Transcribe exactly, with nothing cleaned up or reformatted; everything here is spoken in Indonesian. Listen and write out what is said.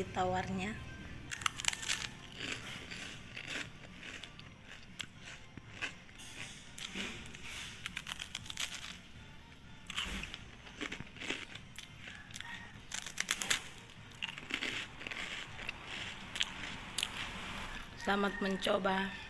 roti tawarnya. Selamat mencoba.